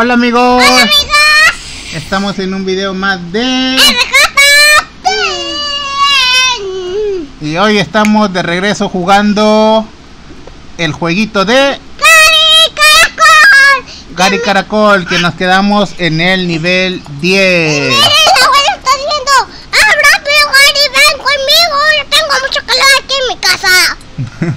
Hola amigos. Hola amigos. Estamos en un video más de... Y hoy estamos de regreso jugando el jueguito de... Gary Caracol, que nos quedamos en el nivel 10.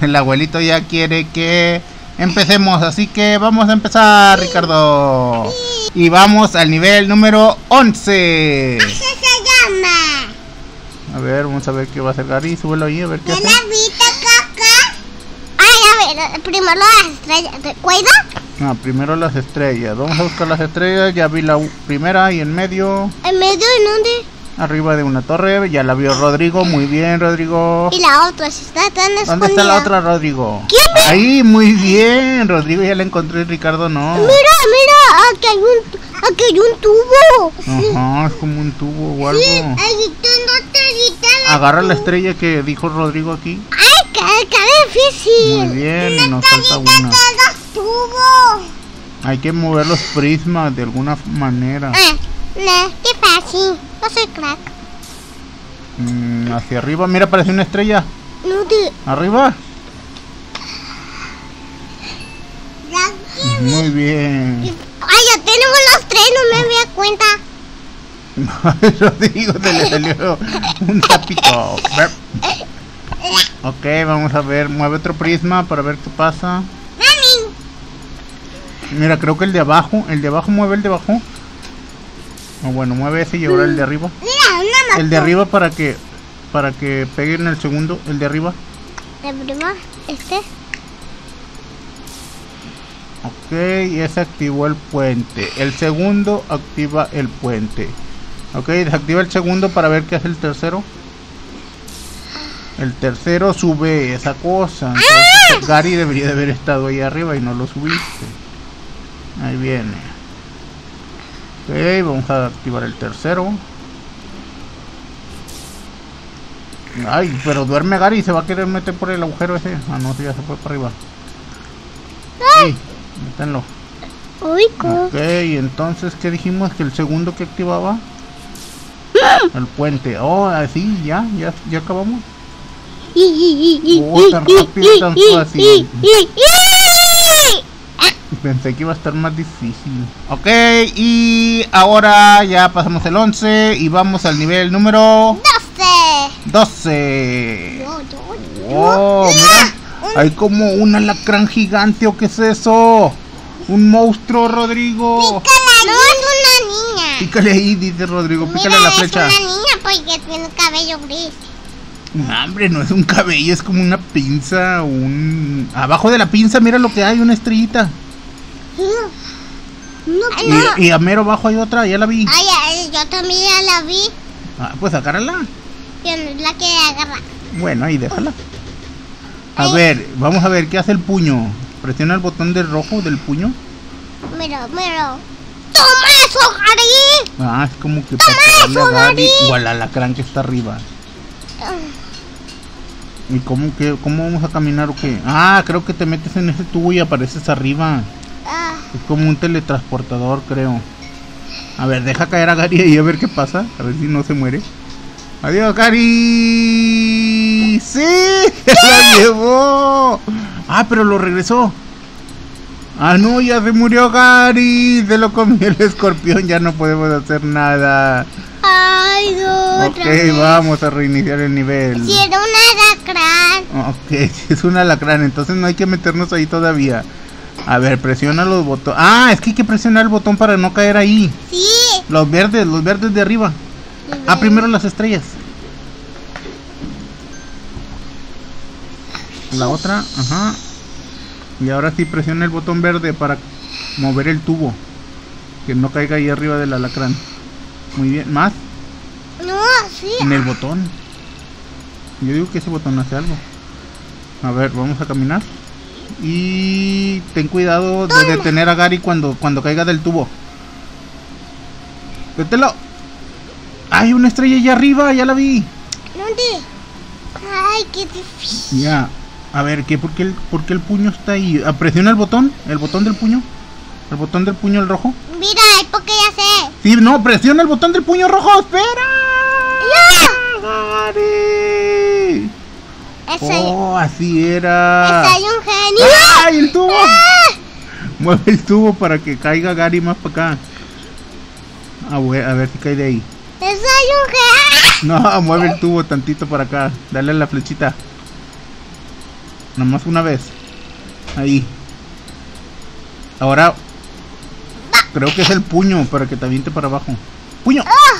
El abuelito ya quiere que empecemos, así que vamos a empezar, Ricardo. Y vamos al nivel número 11. Así se llama. A ver, vamos a ver qué va a hacer Gary. Súbelo ahí, a ver qué hace. Ay, a ver, primero las estrellas, ¿te acuerdas? No, primero las estrellas. Vamos a buscar las estrellas. Ya vi la primera y en medio. ¿En medio en dónde? Arriba de una torre, ya la vio Rodrigo, muy bien Rodrigo. Y la otra se está tan escondida. ¿Dónde está la otra, Rodrigo? ¿Quién? Ahí, muy bien, Rodrigo ya la encontré, Ricardo no. Mira, mira, aquí hay un tubo. Ajá, es como un tubo o algo. Sí, ahí tú no te agarra la estrella que dijo Rodrigo aquí. Ay, qué difícil. Muy bien, y nos falta una. Los tubos. Hay que mover los prismas de alguna manera. No, qué fácil. No soy crack. Hacia arriba, mira, parece una estrella. No te... Arriba. Muy bien. Ay, ya tenemos los tres, no me había cuenta. Rodrigo se le salió un tapito. Ok, vamos a ver, mueve otro prisma para ver qué pasa. Mami. Mira, creo que el de abajo mueve el de abajo. Bueno, mueve ese y ahora el de arriba. Mira, una el de arriba para que peguen el segundo, el de arriba. El primero, este. Ok, ese activó el puente. El segundo activa el puente. Ok, desactiva el segundo para ver qué hace el tercero. El tercero sube esa cosa. Entonces, Gary debería de haber estado ahí arriba y no lo subiste. Ahí viene. Ok, vamos a activar el tercero. Ay, pero duerme Gary, se va a querer meter por el agujero ese. Ah, no, si ya se fue para arriba. Sí, métanlo. Ok, entonces, ¿qué dijimos? Que el segundo que activaba el puente. Oh, así, ya acabamos. Oh, tan rápido, tan fácil. Pensé que iba a estar más difícil. Ok, y ahora ya pasamos el 11 y vamos al nivel número... 12. Oh, mira, hay como un alacrán gigante, ¿o qué es eso? Un monstruo, Rodrigo. Pícale, no es una niña. Pícale ahí, dice Rodrigo, pícale la flecha. Es una niña porque tiene cabello gris. No, hombre, no es un cabello, es como una pinza, un... Abajo de la pinza, mira lo que hay, una estrellita. No. Y a mero abajo hay otra, ya la vi. Ay, yo también ya la vi. Ah, pues agárrala. Yo no la quiero agarrar. Bueno, ahí déjala. A ver, vamos a ver, ¿qué hace el puño? Presiona el botón de rojo del puño. Mira. ¡Toma eso, Gary! Ah, es como que... ¡Toma eso, Gary! O al alacrán que está arriba. ¿Y cómo vamos a caminar o qué? Ah, creo que te metes en ese tubo y apareces arriba. Es como un teletransportador, creo. A ver, deja caer a Gary y a ver qué pasa. A ver si no se muere. ¡Adiós, Gary! ¡Sí! ¡Se lo llevó! Ah, pero lo regresó. Ah, no, ya se murió Gary. Se lo comió el escorpión. Ya no podemos hacer nada. Ay, no, ok, vamos a reiniciar el nivel. Si era un alacrán. Ok, si es un alacrán, entonces no hay que meternos ahí todavía. A ver, presiona los botones. Ah, es que hay que presionar el botón para no caer ahí. Sí. Los verdes de arriba. Ah, primero las estrellas. La otra, ajá. Y ahora sí presiona el botón verde para mover el tubo. Que no caiga ahí arriba del alacrán. Muy bien, ¿más? No, sí. En el botón. Yo digo que ese botón hace algo. A ver, vamos a caminar. Y ten cuidado de detener a Gary cuando caiga del tubo. ¡Vételo! ¡Hay una estrella allá arriba! ¡Ya la vi! ¿Dónde? ¡Ay, qué difícil! Ya, a ver, ¿por qué el puño está ahí? ¿Presiona el botón? ¿El botón del puño? ¿El botón del puño el rojo? Mira, el Poké ya sé. Sí, no, presiona el botón del puño rojo. ¡Espera! ¡No! ¡Gary! ¡Oh, así era! ¡Soy un genio! ¡Ay, el tubo! ¡Ah! Mueve el tubo para que caiga Gary más para acá. Ah, bueno, a ver si cae de ahí. ¡Soy un genio! No, mueve el tubo tantito para acá. Dale a la flechita. Nomás una vez. Ahí. Ahora... creo que es el puño para que te aviente para abajo. ¡Puño! ¡Oh!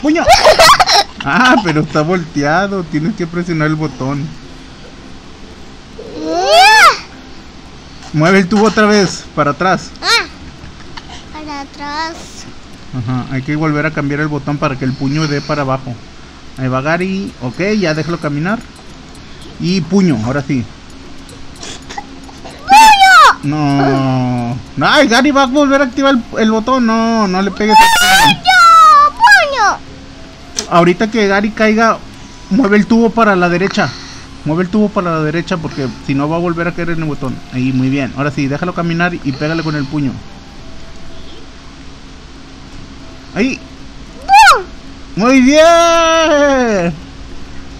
¡Puño! Ah, pero está volteado. Tienes que presionar el botón. Mueve el tubo otra vez. Para atrás. Ah, para atrás. Ajá, hay que volver a cambiar el botón para que el puño dé para abajo. Ahí va Gary. Ok, ya déjalo caminar. Y puño, ahora sí. No, ay, Gary va a volver a activar el botón. No, no le pegues. ¡Puño! ¡Puño! Ahorita que Gary caiga, mueve el tubo para la derecha. Mueve el tubo para la derecha porque si no va a volver a caer en el botón. Ahí, muy bien. Ahora sí, déjalo caminar y pégale con el puño. Ahí. Muy bien.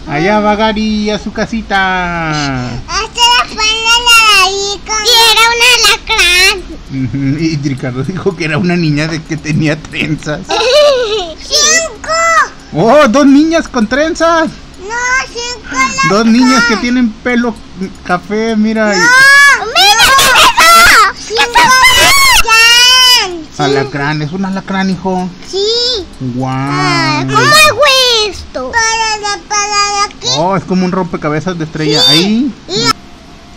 Allá va Gary a su casita. Y Ricardo dijo que era una niña de que tenía trenzas. ¡Cinco! ¡Oh! ¡Dos niñas con trenzas! ¡No! ¡Cinco! Dos niñas que tienen pelo café, mira. ¡No! Y... ¡mira! ¿Qué es eso? ¡Alacrán! Sí. ¡Alacrán! ¿Es un alacrán, hijo? Sí. ¡Guau! Wow. ¿Cómo hago esto? Para aquí. ¡Oh! Es como un rompecabezas de estrella. Sí. Ahí.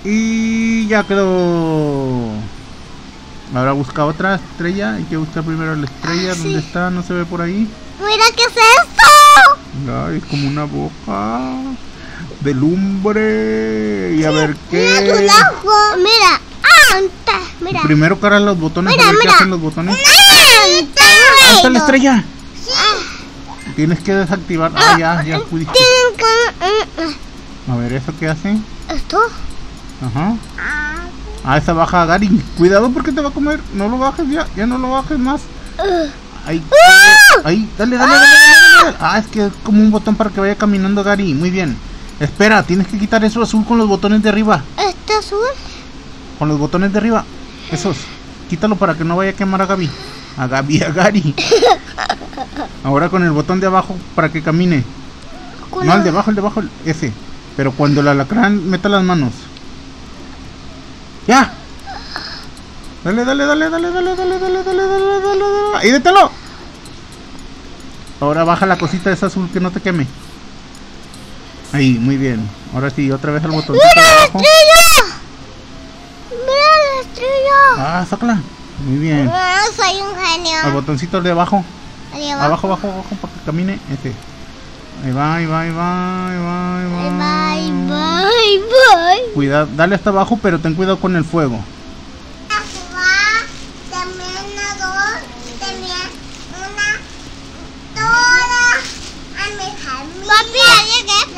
Y ya quedó. Ahora busca otra estrella. Hay que buscar primero la estrella. Ah, sí. ¿Dónde está? No se ve por ahí. Mira, ¿qué es esto? Ay, es como una boca de lumbre. Y sí, a ver qué. Mira, tu mira. ¡Anta! Mira. Primero carga los botones. Mira, mira. ¿Qué hacen los botones? ¡Anta! Ahí está la estrella. Sí. Tienes que desactivar. Ah, ya pudiste. A ver, ¿eso qué hace? ¿Esto? Ajá. Ah, esa baja a Gary. Cuidado porque te va a comer. No lo bajes ya. Ya no lo bajes más. Ahí. Ahí. Dale. Ah, es que es como un botón para que vaya caminando Gary. Muy bien. Espera, tienes que quitar eso azul con los botones de arriba. ¿Este azul? Con los botones de arriba. Esos. Quítalo para que no vaya a quemar a Gaby. A Gary. Ahora con el botón de abajo para que camine. No, el de abajo. Ese. Pero cuando el alacrán meta las manos. ¡Ya! Dale. ¡Ahí dételo! Ahora baja la cosita esa azul que no te queme. Ahí, muy bien. Ahora sí, otra vez el botón. ¡Mira la estrella! ¡Mira la estrella! ¡Ah, sácala! Muy bien. Soy un genio. El botoncito de abajo. Abajo, para que camine. Este. Ahí va. Cuidado, dale hasta abajo, pero ten cuidado con el fuego.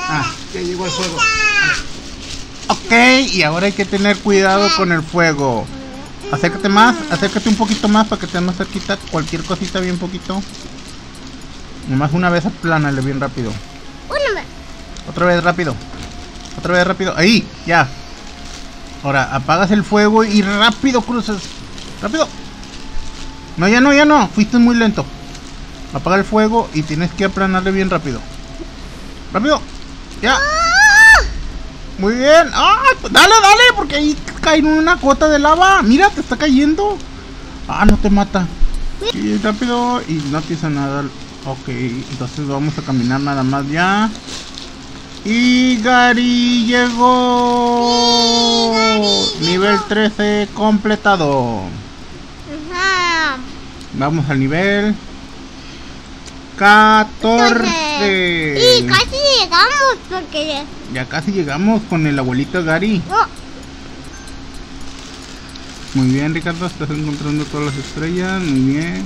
Ah, ya llegó el fuego. Ok, y ahora hay que tener cuidado con el fuego. Acércate más, acércate un poquito más para que esté más cerquita. Cualquier cosita, bien poquito. Nomás una vez aplánale bien rápido. Una vez. Otra vez rápido. Ahí, ya. Ahora apagas el fuego y rápido cruzas. Rápido. No, ya no. Fuiste muy lento. Apaga el fuego y tienes que aplanarle bien rápido. Rápido. Ya. ¡Ah! Muy bien. ¡Ah! Dale, porque ahí cae una gota de lava. Mira, te está cayendo. Ah, no te mata. Y rápido y no te hizo nada. Ok, entonces vamos a caminar nada más ya. Y Gary llegó. Nivel 13 completado. Ajá. Vamos al nivel 14. Y casi llegamos porque... ya casi llegamos con el abuelito Gary. Muy bien, Ricardo, estás encontrando todas las estrellas. Muy bien.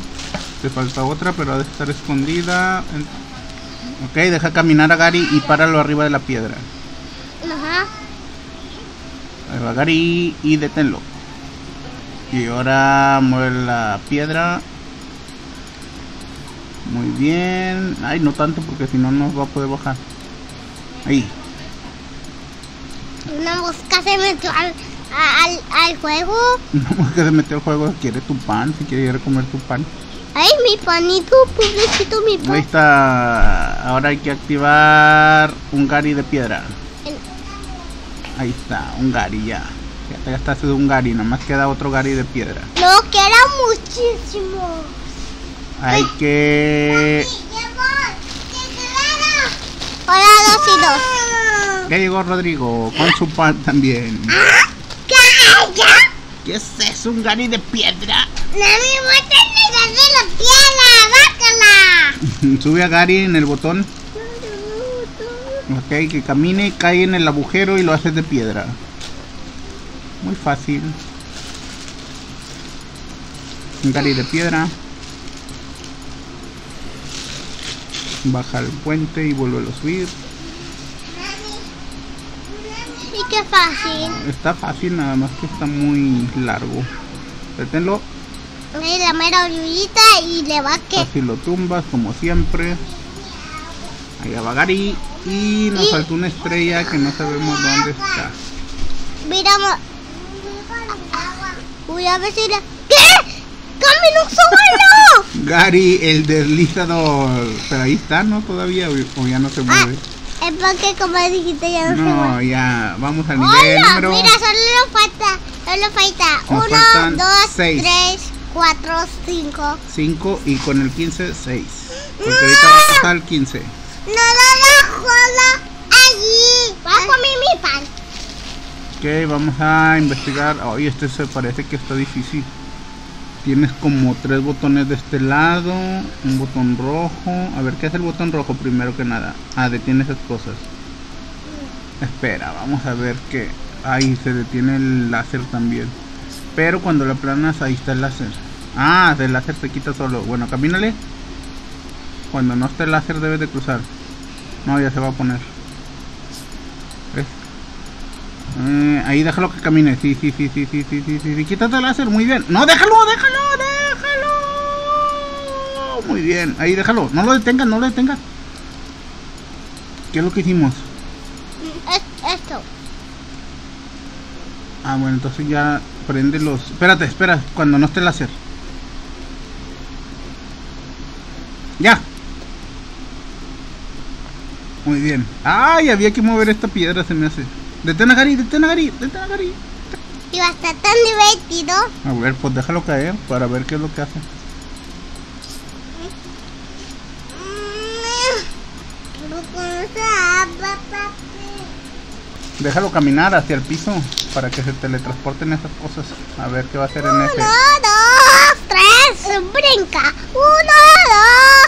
Te falta otra, pero ha de estar escondida. Ok, deja caminar a Gary y páralo arriba de la piedra. Ajá. Ahí va Gary y deténlo. Y ahora mueve la piedra. Muy bien. Ay, no tanto porque si no nos va a poder bajar. Ahí. Una mosca se metió al juego. Una mosca se metió al juego. Quiere tu pan, si quiere ir a comer tu pan. Ay, mi panito, pobrecito, mi pan. Ahí está. Ahora hay que activar un Gary de piedra. Ahí está, un Gary ya. Ya está haciendo un Gary, nomás queda otro Gary de piedra. No, queda muchísimo. Hay que... Hola, 2 y 2. Ya llegó Rodrigo, con su pan también. ¿Qué es eso? ¿Un Gary de piedra? No me botan el Gary de la piedra, bácala. Sube a Gary en el botón. Ok, que camine, cae en el agujero y lo haces de piedra. Muy fácil. Un Gary de piedra. Baja el puente y vuelve a subir. Y qué fácil. Está fácil, nada más que está muy largo. Reténlo. Y la mera orillita y le va que... Así lo tumbas como siempre. Allá va Gary. Y nos falta una estrella que no sabemos dónde está. Miramos. Uy, a ver si la... ¿Qué? ¡Camino solo! Gary, el deslizador. Pero ahí está, ¿no? Todavía, o ya no se mueve. Es porque, como dijiste, ya no se mueve. No, ya. Vamos al nivel número... Mira, solo falta. 1, 2, 3, 4, 5. 5 y con el 15, 6. Porque ahorita va a pasar el 15. No lo bajo, allí. Va a comer mi pan. Ok, vamos a investigar. Ay, este se parece que está difícil. Tienes como 3 botones de este lado, un botón rojo. A ver, ¿qué es el botón rojo primero que nada? Ah, detiene esas cosas. Espera, vamos a ver que... Ahí se detiene el láser también. Pero cuando lo aplanas, ahí está el láser. Ah, el láser se quita solo. Bueno, camínale. Cuando no esté el láser debes de cruzar. No, ya se va a poner. ¿Ves? Ahí déjalo que camine. Sí. Quítate el láser, muy bien. No, déjalo. Muy bien, ahí déjalo. No lo detengas. ¿Qué es lo que hicimos? Esto. Ah, bueno, entonces ya prende los... Espera, cuando no esté el láser. Ya. Muy bien. Ay, había que mover esta piedra, se me hace. Detén a Gary. Y va a estar tan divertido. A ver, pues déjalo caer para ver qué es lo que hace. Déjalo caminar hacia el piso para que se teletransporten esas cosas. A ver qué va a hacer en este. 1, 2, 3, brinca. 1, 2,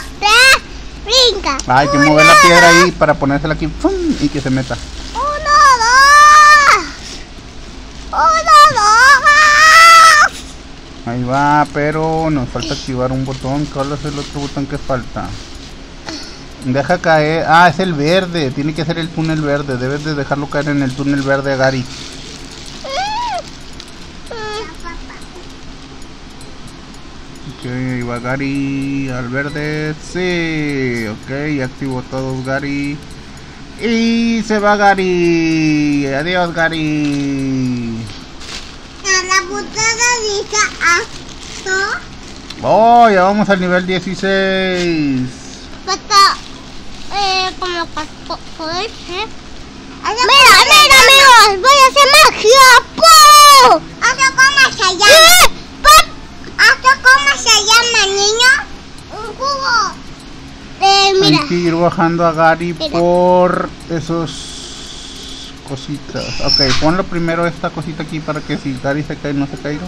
3, brinca. Hay que mover la piedra ahí para ponérsela aquí. ¡Fum! Y que se meta. 1, 2. Ahí va, pero nos falta activar un botón. ¿Cuál es el otro botón que falta? Deja caer. Ah, es el verde. Tiene que ser el túnel verde. Debes de dejarlo caer en el túnel verde a Gary. Ok, ahí va Gary al verde. Sí. Ok, activo todos Gary. Y se va Gary. Adiós Gary. La putada dice esto. Oh, ya vamos al nivel 16. Falta como poder. Mira, amigos, voy a hacer magia. ¡Pum! Hasta cómo se llama. Hasta cómo se llama, niño. Un cubo. Mira. Hay que ir bajando a Gary. Mira, por esos cositas. Ok, ponlo primero esta cosita aquí para que si Gary se cae no se caiga.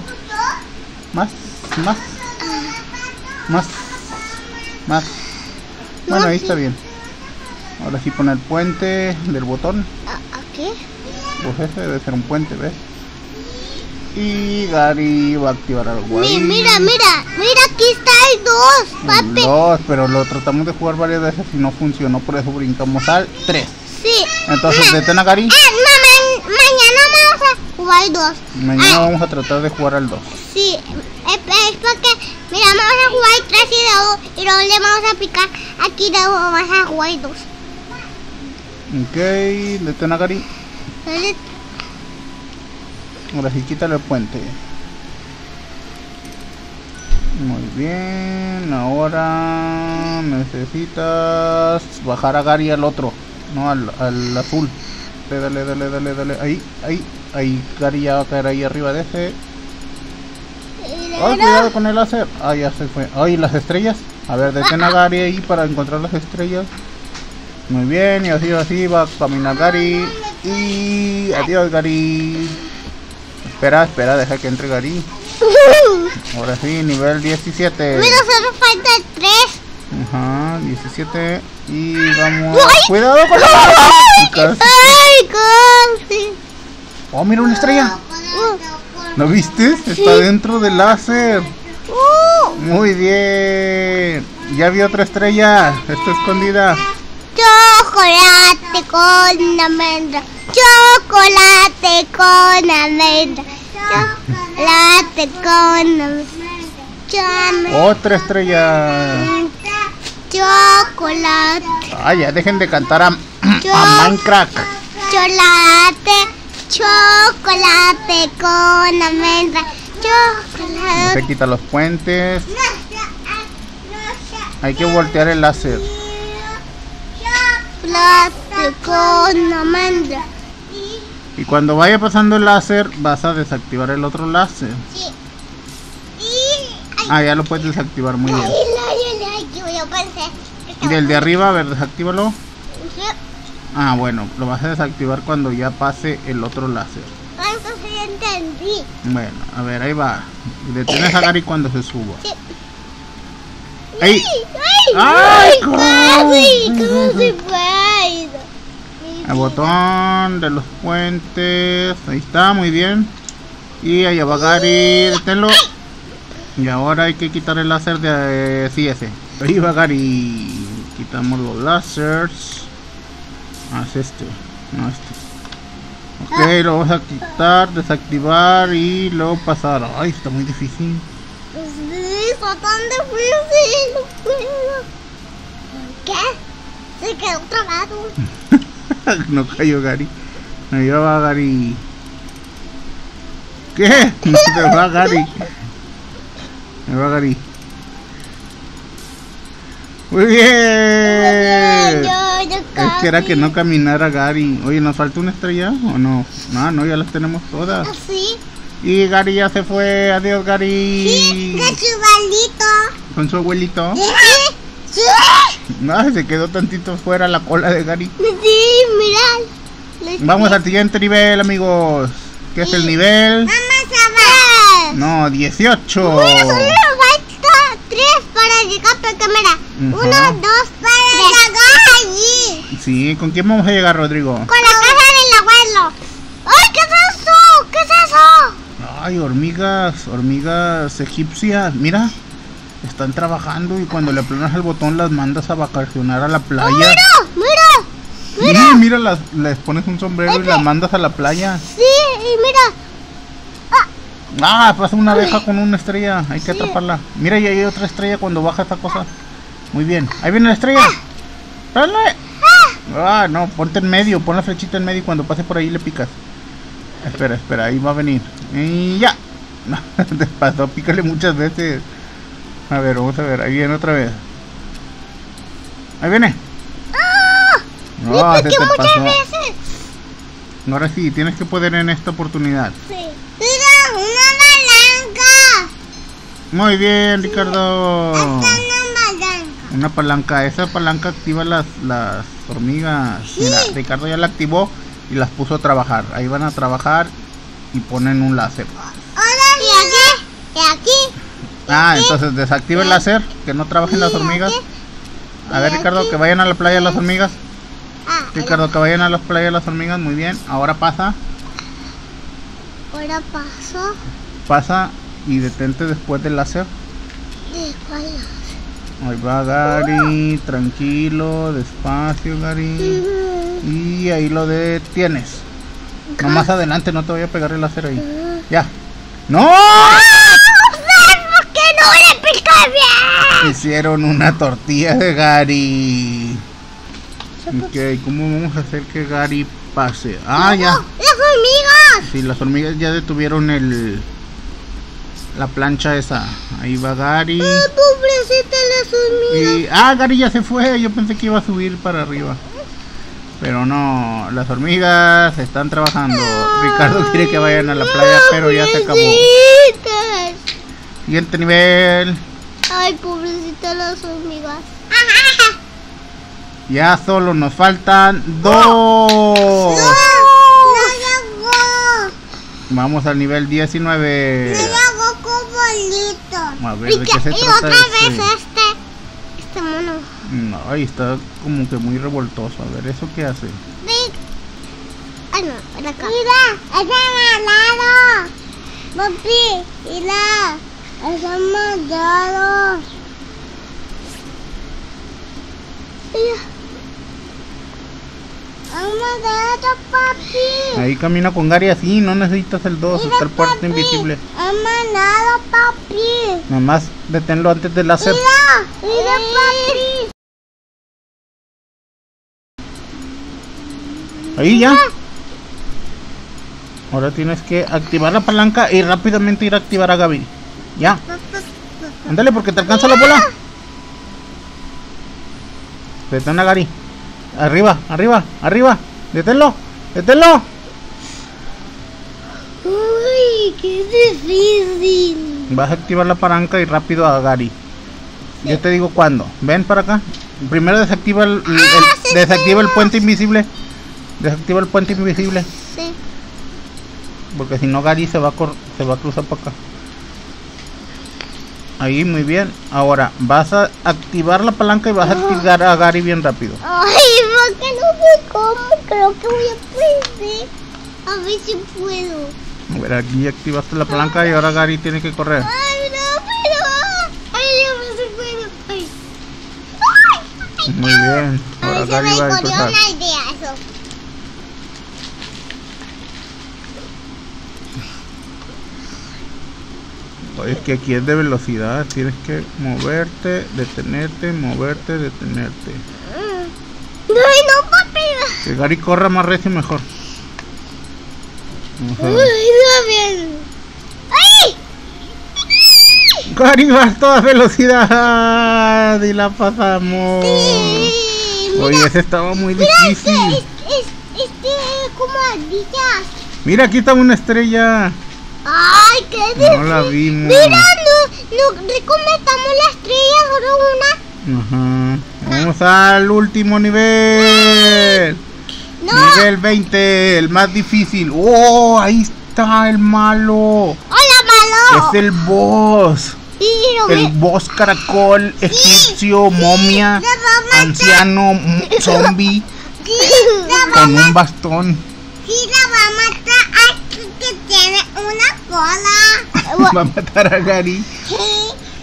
Más. Bueno, ahí está bien. Ahora sí pone el puente del botón. ¿A qué? Pues ese debe ser un puente, ¿ves? Y Gary va a activar algo ahí. Mira, aquí está el 2, papi. El 2, pero lo tratamos de jugar varias veces y no funcionó, por eso brincamos al 3. Sí. Entonces, detén a Gary. Mañana vamos a jugar al 2. Mañana vamos a tratar de jugar al 2. Sí, es porque, mira, vamos a jugar 3 y 2 y luego le vamos a picar aquí de 2, vamos a jugar 2. Ok, le toca a Gary. Ahora sí, quítale el puente. Muy bien, ahora necesitas bajar a Gary al otro, no al azul. Dale, ahí, Gary ya va a caer ahí arriba de ese. Ay, cuidado con el láser. Ay, ya se fue. Ay, las estrellas. A ver, detén a Gary ahí para encontrar las estrellas. Muy bien, y así va a caminar Gary. Y adiós, Gary. Espera, deja que entre Gary. Ahora sí, nivel 17. Mira, solo falta 3. Ajá, 17. Y vamos. ¡Cuidado con la bola! ¡Ay, oh, mira una estrella! ¿Lo viste? Está dentro del láser. Muy bien. Ya vi otra estrella. Está escondida. Chocolate con almendra. Chocolate con almendra. Chocolate con almendra. Otra estrella. Chocolate. Ay, ya dejen de cantar a Minecraft. Chocolate. Chocolate con almendra. Chocolate. No se quita los puentes. Hay que voltear el láser. Chocolate con almendra. Y cuando vaya pasando el láser, vas a desactivar el otro láser. Sí. Ah, ya lo puedes desactivar, muy bien. Y el de arriba, a ver, desactívalo. Ah, bueno, lo vas a desactivar cuando ya pase el otro láser. Entonces ya entendí. Bueno, a ver, ahí va. Detienes a Gary cuando se suba. Sí. ¡Ay! ¡Ay! ¡Casi! El botón de los puentes. Ahí está, muy bien. Y allá va Gary. Deténlo. Y ahora hay que quitar el láser de CS. Ahí va Gary. Quitamos los lásers. Haz este. No, este. Ok, lo vamos a quitar, desactivar y luego pasar. Ay, está muy difícil. Sí, está tan difícil. ¿Qué? Se quedó trabado. No cayó Gary. Ahí va Gary. ¿Qué? Se va Gary. Ahí va Gary. Muy bien. Es que era que no caminara Gary. Oye, ¿nos falta una estrella o no? No, ya las tenemos todas. Sí. Y Gary ya se fue. Adiós, Gary. Sí, con su abuelito. ¿Con su abuelito? Sí. No, se quedó tantito fuera la cola de Gary. Sí, mirad. Vamos al siguiente nivel, amigos. ¿Qué es el nivel? Vamos a ver. No, 18. Bueno, solo falta 3 para llegar por cámara. 1, 2, para llegar allí. Sí, ¿con quién vamos a llegar, Rodrigo? Con la casa del abuelo. ¡Ay, qué es eso! ¿Qué es eso? Ay, hormigas egipcias, mira. Están trabajando y cuando le aplanas el botón las mandas a vacacionar a la playa. Oh, mira. Sí, mira, les pones un sombrero y las mandas a la playa. Sí, y mira. Ah, pasa una abeja con una estrella. Hay que atraparla. Mira, y hay otra estrella cuando baja esta cosa. Muy bien. Ahí viene la estrella. Ah, no, ponte en medio, pon la flechita en medio y cuando pase por ahí le picas. Espera, ahí va a venir. Y ya. Te pasó, pícale muchas veces. A ver, vamos a ver, ahí viene otra vez. Ahí viene. ¡Ah! No, se te pasó. Ahora sí, tienes que poder en esta oportunidad. Sí. ¡Mira, una palanca! Muy bien, Ricardo. Hasta una palanca. Una palanca, esa palanca activa las hormigas. Sí. Mira, Ricardo ya la activó y las puso a trabajar. Ahí van a trabajar y ponen un láser. ¿Y aquí? Ah, entonces desactiva el láser, que no trabajen las hormigas. A ver, Ricardo, que vayan a la playa las hormigas. Ricardo, que vayan a la playa las hormigas, muy bien. Ahora pasa. Ahora paso. Pasa y detente después del láser. Después del láser. Ahí va Gary, tranquilo, despacio Gary. Y ahí lo detienes. No, más adelante, no te voy a pegar el láser ahí. Ya. ¡No! ¿Por qué no le pica bien? Hicieron una tortilla de Gary. Ok, ¿cómo vamos a hacer que Gary pase? Ah, no, ya. ¡Las hormigas! Sí, las hormigas ya detuvieron el... la plancha esa. Ahí va Gary. Pobrecita las hormigas. Y... ah, Gary ya se fue. Yo pensé que iba a subir para arriba. Pero no, las hormigas están trabajando. Ay, Ricardo quiere que vayan a la playa, pero ya se acabó. Siguiente nivel. Ay, pobrecitas las hormigas. Ya solo nos faltan dos. Vamos al nivel 19. Me hago como a ver, ¿de qué se trata este mono? No, ahí está como que muy revoltoso. A ver, ¿eso qué hace? Ay, no, para acá. Mira, es amarrado. Papi, mira, es amarrado. Mira. Amarrado, papi. Ahí camina con Gary así, no necesitas el 2, está el puerto invisible. Amarrado, papi. Nomás deténlo antes del láser. Mira, mira, papi. Ahí ya. Ahora tienes que activar la palanca y rápidamente ir a activar a Gaby. Ya. Ándale porque te alcanza la bola. Detén a Gary. Arriba, arriba, arriba. Deténlo, deténlo. Uy, qué difícil. Vas a activar la palanca y rápido a Gary. Sí. Yo te digo cuándo. Ven para acá. Primero desactiva el puente invisible. Desactiva el puente invisible. Sí. Porque si no Gary se va a cruzar para acá. Ahí, muy bien. Ahora vas a activar la palanca y vas a activar a Gary bien rápido. Ay, porque no sé cómo. Creo que voy a aprender. A ver si puedo. A ver, aquí activaste la palanca y ahora Gary tiene que correr. Ay, no, pero... ay, no se puede. Ay. Ay, muy bien. Ahora ay, Gary va a cruzar. Es que aquí es de velocidad, tienes que moverte, detenerte, moverte, detenerte. No, no, papi. Que Gary corra más recio mejor. Uy, no, bien. ¡Ay! Gary va a toda velocidad y la pasamos. Sí, mira, oye, ese estaba muy difícil. Mira, como ardillas. Mira, aquí está una estrella. Ay, qué difícil. No la vimos. Mira, no recometamos la estrella con una. Ajá. Vamos al último nivel. No. Nivel 20, el más difícil. Oh, ahí está el malo. Hola, malo. Es el boss. Sí, el boss caracol, sí, egipcio, sí, momia, anciano, zombie. Sí, con un bastón. Sí, la va a matar aquí que tiene una cola. Va a matar a Gary. Sí.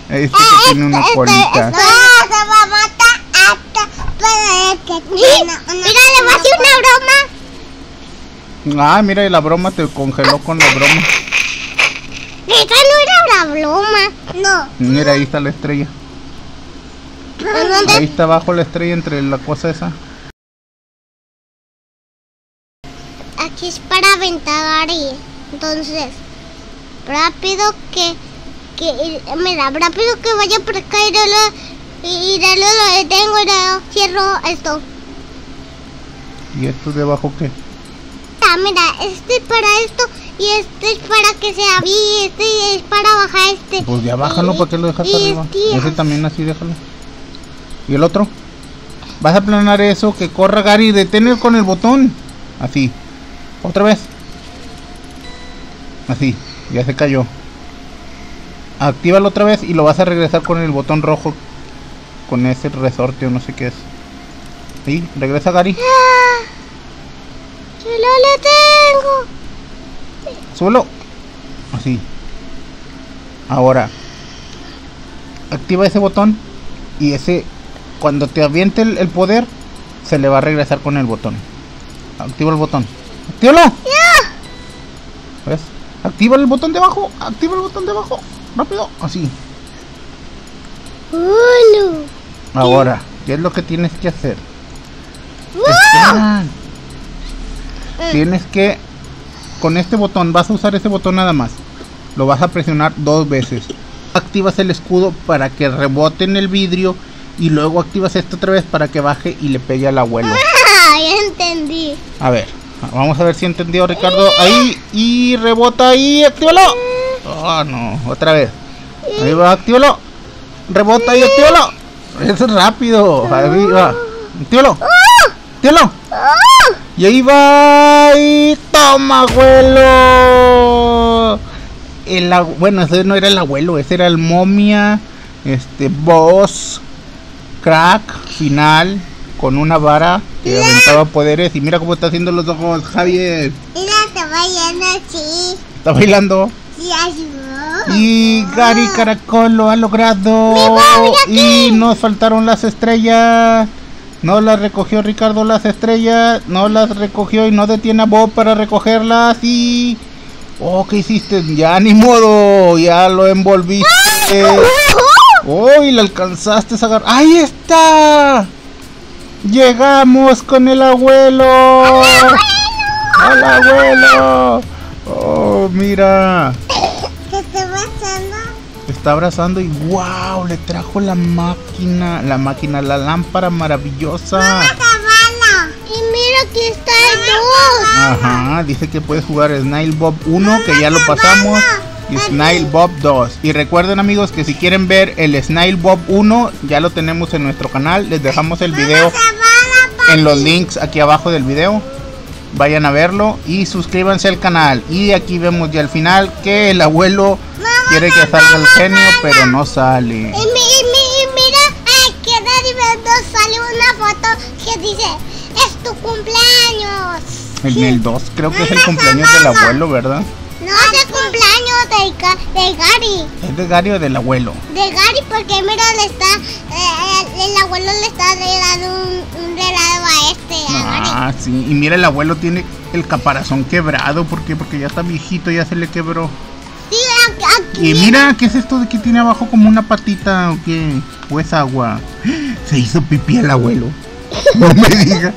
Este que tiene una colita. No, se va a matar hasta para el que tiene una cola. Mira, le voy a hacer una broma. Ah, mira, la broma te congeló con la broma. Esta no era la broma. No. Mira, ahí está la estrella. Ahí está abajo la estrella entre la cosa esa. Aquí es para aventar Gary. Entonces, rápido que vaya por acá y lo detengo y lo cierro esto. ¿Y esto de abajo qué? Ah, mira, este es para esto y este es para que se abrí, este es para bajar este. Pues ya bájalo, ¿para qué lo dejas arriba? Este... ese también así, déjalo. ¿Y el otro? Vas a planear eso, que corra Gary, detener con el botón. Así. Otra vez. Así, ya se cayó. Actívalo otra vez y lo vas a regresar con el botón rojo. Con ese resorte o no sé qué es. Sí, regresa Gary. Ah, yo lo tengo. Súbelo. Así. Ahora. Activa ese botón. Y ese, cuando te aviente el poder, se le va a regresar con el botón. Activa el botón. ¡Actívalo! Yeah. ¿Ves? Activa el botón de abajo. Activa el botón de abajo. Rápido. Así. Ahora, ¿qué es lo que tienes que hacer? Esperan. Tienes que... Con este botón, vas a usar ese botón nada más. Lo vas a presionar 2 veces. Activas el escudo para que rebote en el vidrio. Y luego activas esto otra vez para que baje y le pegue al abuelo. Ah, ya entendí. A ver, vamos a ver si entendió Ricardo. Ahí, y rebota ahí, actívalo. Oh, no, otra vez. Ahí va, actívalo. Rebota ahí, actívalo. Eso es rápido. Ahí va. Actívalo. Actívalo. Y ahí va. Y toma, abuelo. Bueno, ese no era el abuelo, ese era el momia. Boss. Crack final con una vara que aventaba poderes. Y mira cómo está haciendo los ojos, Javier. Mira, está bailando así. ¿Está bailando? Sí, ayudó. Y Gary Caracol lo ha logrado. Y nos faltaron las estrellas. No las recogió Ricardo, las estrellas. No las recogió y no detiene a Bob para recogerlas. Y... Oh, ¿qué hiciste? Ya ni modo. Ya lo envolviste. ¡Uy! La alcanzaste a agarrar. ¡Ahí está! Llegamos con el abuelo. ¡Al abuelo! ¡Oh, mira! ¿Te está abrazando? Te está abrazando y ¡wow! Le trajo la máquina. La máquina, la lámpara maravillosa. ¡Mamá, cabala! Y mira que está el 2. Ajá, dice que puedes jugar Snail Bob 1, que ya lo pasamos. Y Snail Bob 2. Y recuerden, amigos, que si quieren ver el Snail Bob 1, ya lo tenemos en nuestro canal. Les dejamos el video en los links aquí abajo del video. Vayan a verlo y suscríbanse al canal. Y aquí vemos ya al final que el abuelo quiere que salga el genio, pero no sale. Y mira, aquí en el 2 sale una foto que dice: es tu cumpleaños. En el 2 creo que es el cumpleaños del abuelo, ¿verdad? No, es el cumpleaños de Gary. ¿Es de Gary o del abuelo? De Gary, porque mira, le está el abuelo le está regalando un regalo a Gary. Ah, sí, y mira, el abuelo tiene el caparazón quebrado. ¿Por qué? Porque ya está viejito, ya se le quebró. Sí, aquí. Y mira, ¿qué es esto de que tiene abajo como una patita o qué? ¿O es agua? Se hizo pipí el abuelo. No me digas.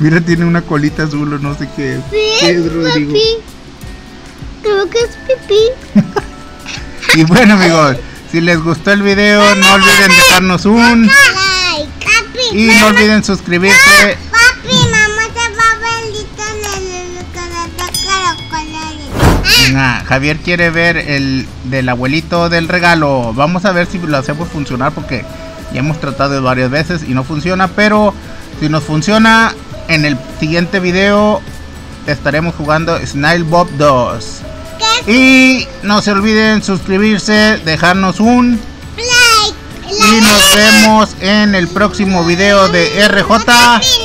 Mira, tiene una colita azul o no sé qué es. Sí, ¿qué es, Rodrigo? Papi. Creo que es pipí. Y bueno, amigos, si les gustó el video, no olviden dejarnos un like. Y no olviden suscribirse. Papi, mamá se va a ver el Javier quiere ver el del abuelito del regalo. Vamos a ver si lo hacemos funcionar, porque ya hemos tratado varias veces y no funciona. Pero si nos funciona, en el siguiente video estaremos jugando Snail Bob 2. Y no se olviden suscribirse, dejarnos un like. Y nos vemos en el próximo video de RJ.